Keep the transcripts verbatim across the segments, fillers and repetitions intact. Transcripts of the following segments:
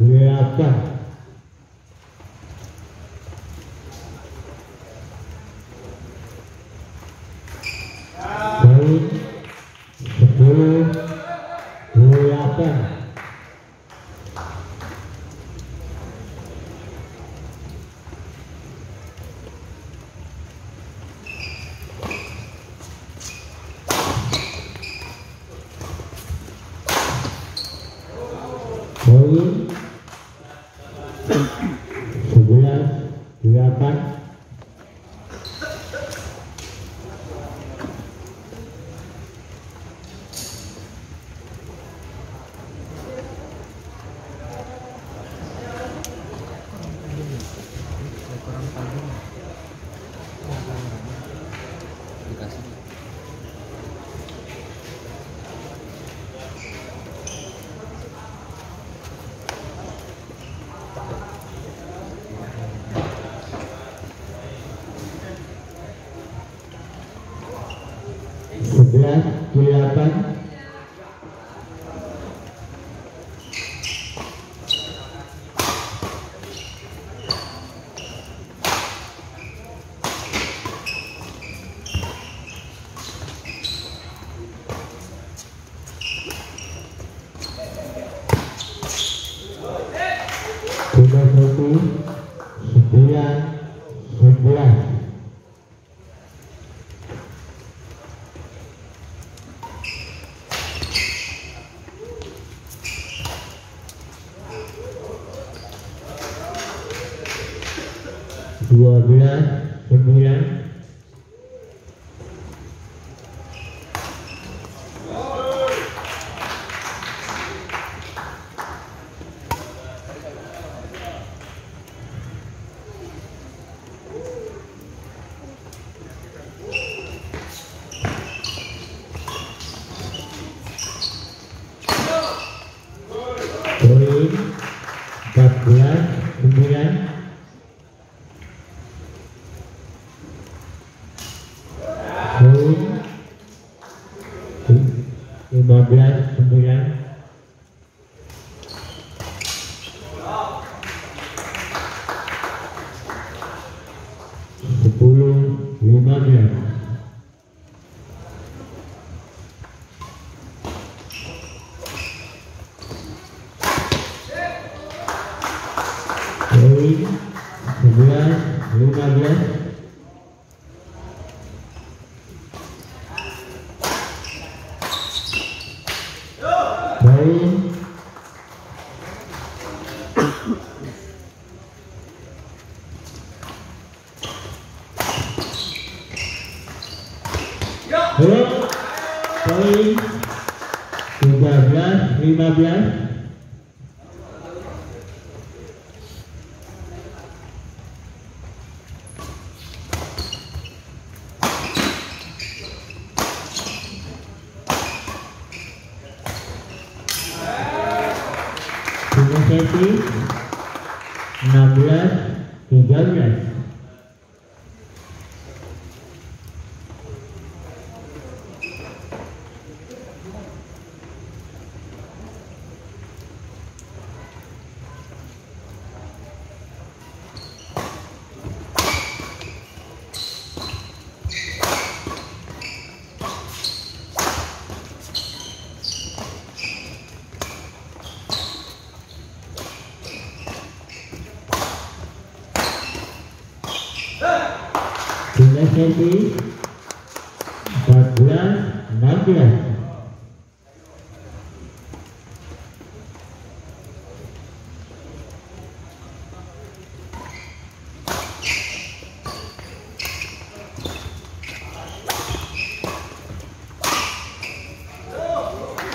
delapan sepuluh sebelas delapan. Kelihatan sudah satu sembilan sebelas. Dua belas sembilan poin empat belas sembilan. Lima belas sembilan. Sepuluh lima belas. Poin sebelas lima belas. Poin tiga belas lima belas. Punya sesi enam belas tiga belas. Sesi empat belas enam belas.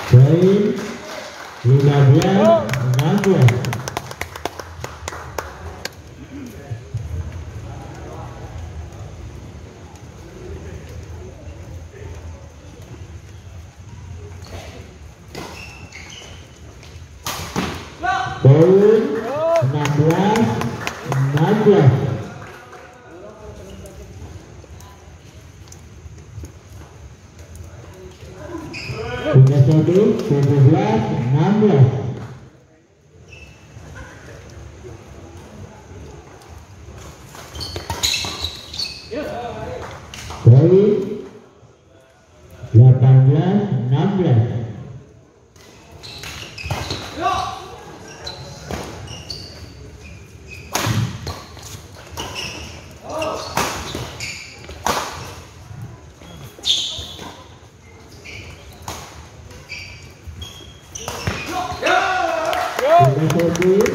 Poin lima belas enam belas. Poin enam belas enam belas. Punya satu tujuh belas enam belas. Poin delapan belas enam belas. sirkuit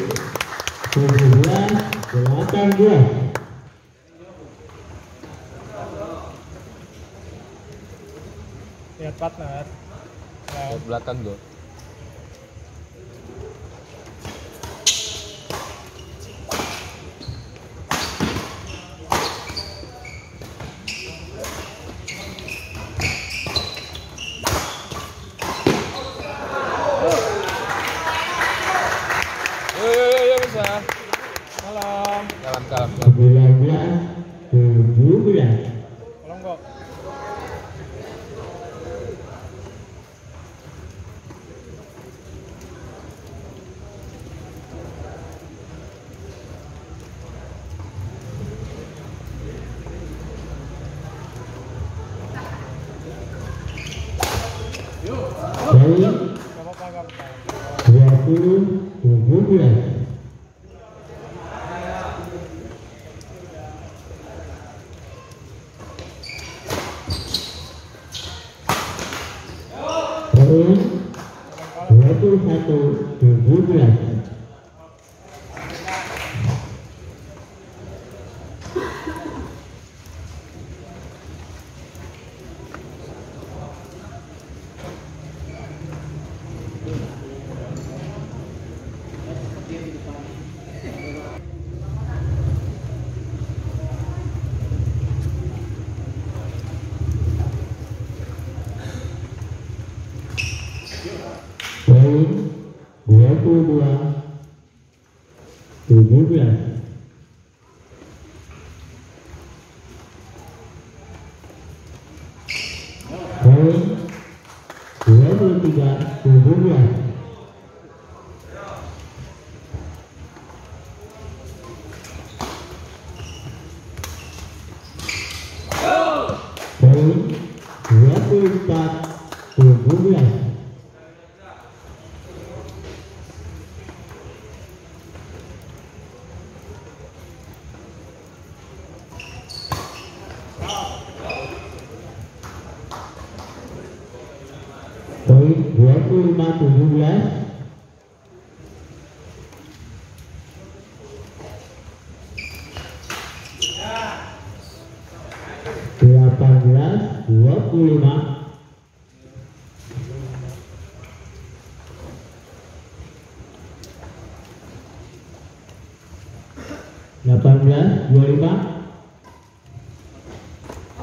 berbulan delapan bulan. Lihat partner. Lihat belakang gue. Salam. Salam, salam. Bulan-bulan, tujuh bulan. Tolong kok. Baik. dua puluh tujuh bulan. dua puluh satu bulan. dua puluh dua tujuh belas. Poin dua puluh tiga tujuh belas. Poin dua puluh empat tujuh belas. dua puluh lima tujuh belas. delapan belas dua puluh lima. delapan belas dua puluh lima.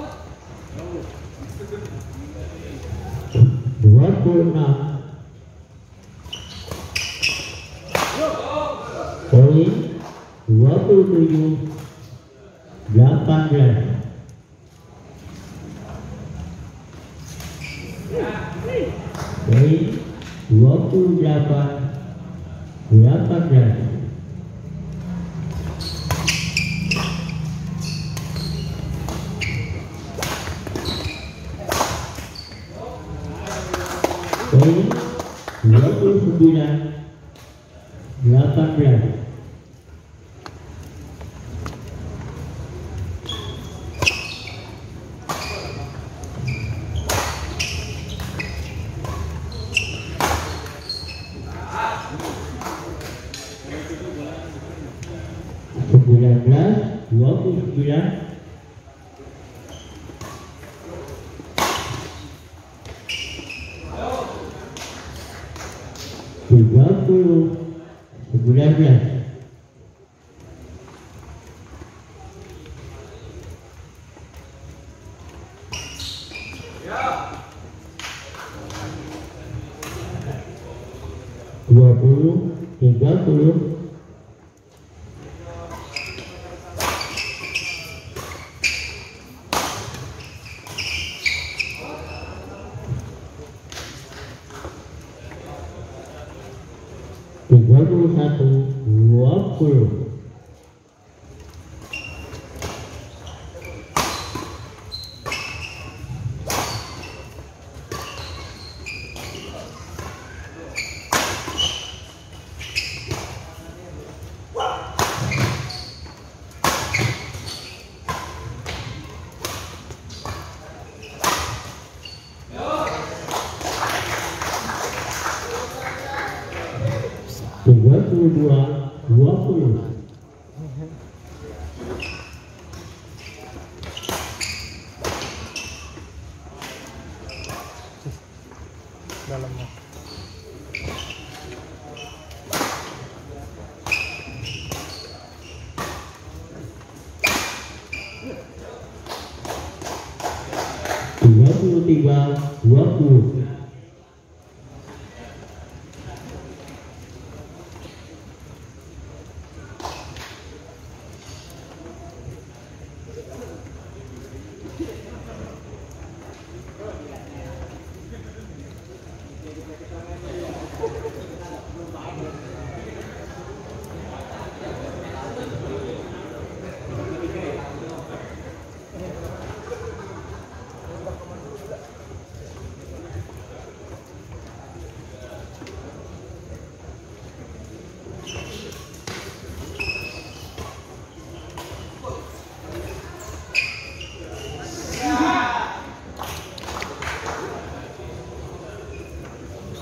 dua puluh tujuh delapan belas. Baik, dua puluh delapan delapan belas. Baik, dua puluh sembilan delapan belas. sembilan belas dua puluh sembilan. tiga puluh sembilan belas. dua puluh tiga puluh. dua puluh satu dua puluh. dua puluh tiga dua puluh. tiga puluh dua dua puluh. dua puluh tiga dua puluh.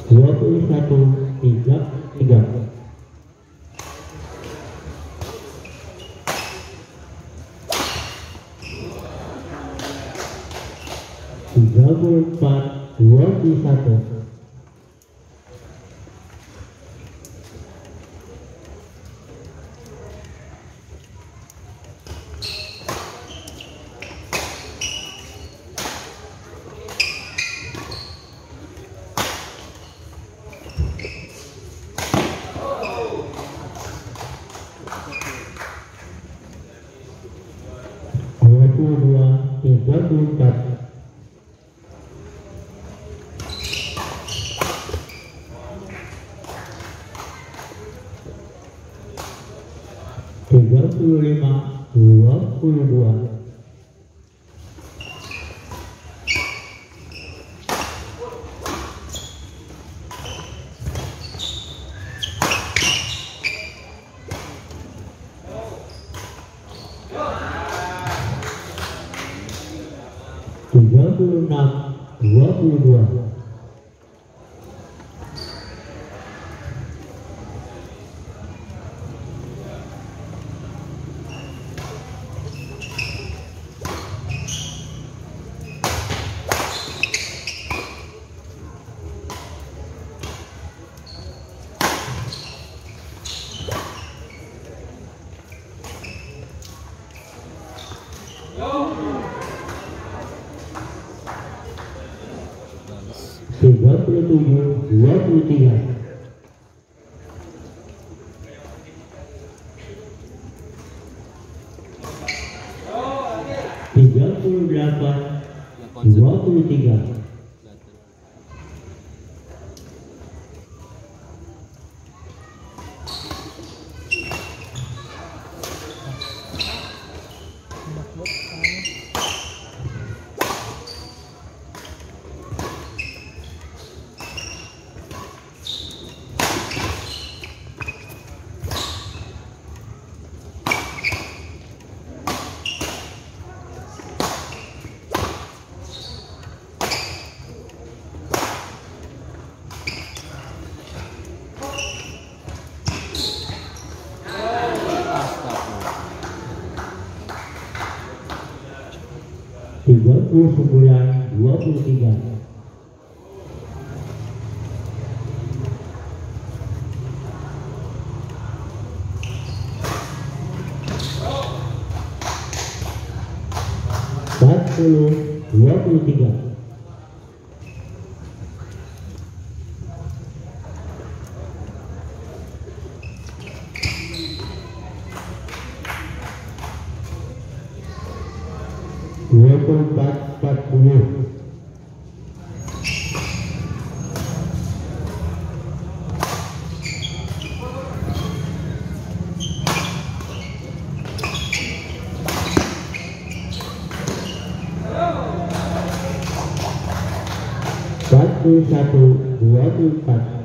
dua puluh satu tiga tiga. tiga puluh empat dua puluh satu. tiga puluh lima dua puluh dua. tiga puluh enam dua puluh dua. tiga puluh tujuh dua puluh tiga. tiga puluh delapan dua puluh tiga. dua puluh sembilan dua puluh tiga. empat puluh dua puluh tiga. dua puluh empat empat puluh. empat puluh satu dua puluh empat.